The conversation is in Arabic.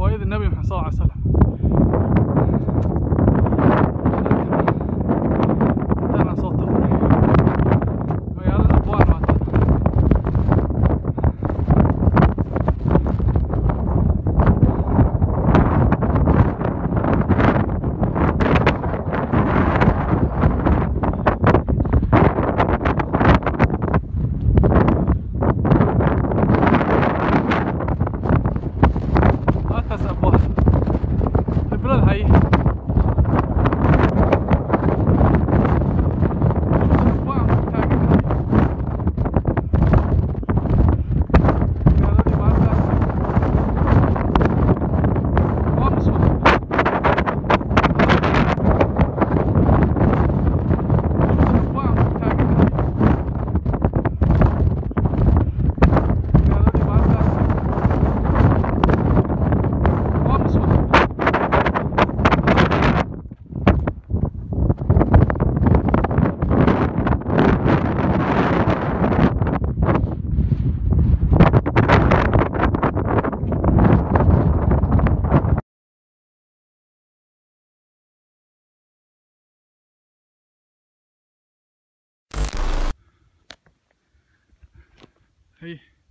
ويد النبي محمد صلى الله عليه وسلم أنا صوته ويلا أبوان ما Hey.